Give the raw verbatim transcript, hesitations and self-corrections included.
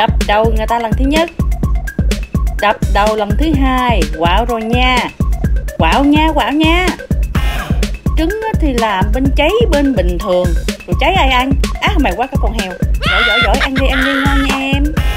Đập đầu người ta lần thứ nhất, đập đầu lần thứ hai. Quạo rồi nha, quạo nha, quạo nha. Trứng thì làm bên cháy bên bình thường, rồi cháy ai ăn? Á à, mày quá, có con heo. Giỏi giỏi giỏi, ăn đi ăn đi, ngon nha em.